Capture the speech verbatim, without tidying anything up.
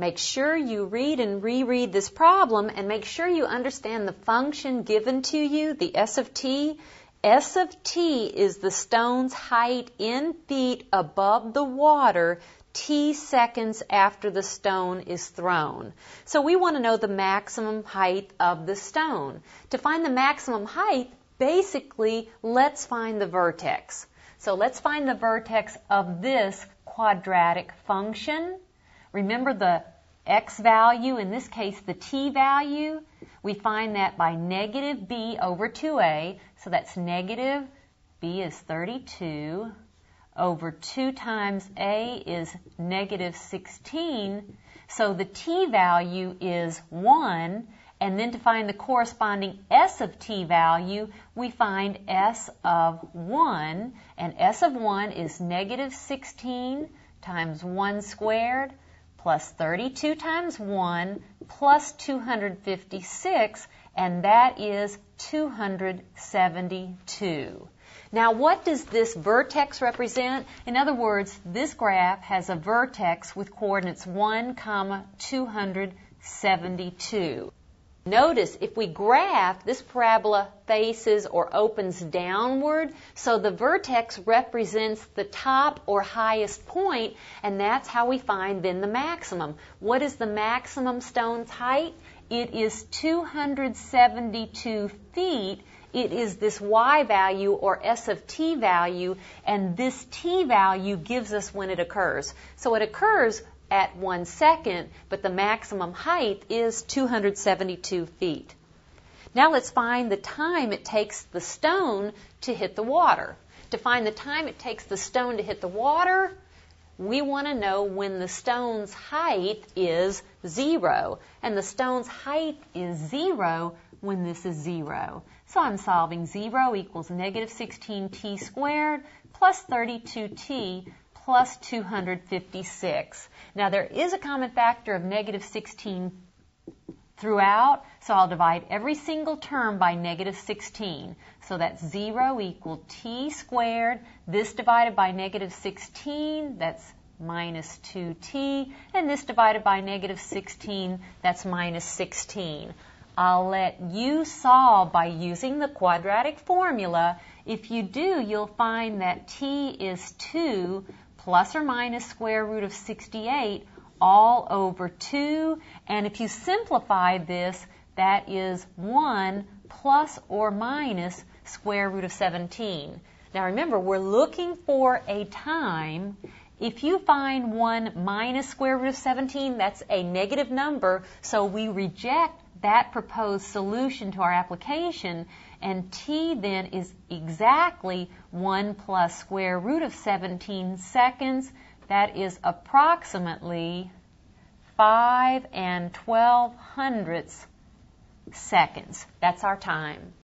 Make sure you read and reread this problem and make sure you understand the function given to you, the S of t. S of t is the stone's height in feet above the water t seconds after the stone is thrown. So we want to know the maximum height of the stone. To find the maximum height, basically, let's find the vertex. So let's find the vertex of this quadratic function. Remember the x value, in this case the t value, we find that by negative b over two a, so that's negative, b is thirty-two, over two times a is negative sixteen, so the t value is one, and then to find the corresponding s of t value, we find s of one, and s of one is negative sixteen times one squared, plus thirty-two times one, plus two hundred fifty-six, and that is two hundred seventy-two. Now, what does this vertex represent? In other words, this graph has a vertex with coordinates one, comma, two hundred seventy-two. Notice, if we graph, this parabola faces or opens downward, so the vertex represents the top or highest point, and that's how we find then the maximum. What is the maximum stone's height? It is two hundred seventy-two feet. It is this y value or s of t value, and this t value gives us when it occurs. So it occurs at one second, but the maximum height is two hundred seventy-two feet. Now let's find the time it takes the stone to hit the water. To find the time it takes the stone to hit the water, we want to know when the stone's height is zero. And the stone's height is zero when this is zero. So I'm solving zero equals negative sixteen t squared plus thirty-two t plus two hundred fifty-six. Now there is a common factor of negative sixteen throughout, so I'll divide every single term by negative sixteen. So that's zero equal t squared, this divided by negative sixteen, that's minus two t, and this divided by negative sixteen, that's minus sixteen. I'll let you solve by using the quadratic formula. If you do, you'll find that t is two plus or minus square root of sixty-eight all over two. And if you simplify this, that is one plus or minus square root of seventeen. Now remember, we're looking for a time. If you find one minus square root of seventeen, that's a negative number, so we reject that proposed solution to our application, and t then is exactly one plus square root of seventeen seconds. That is approximately five and twelve hundredths seconds. That's our time.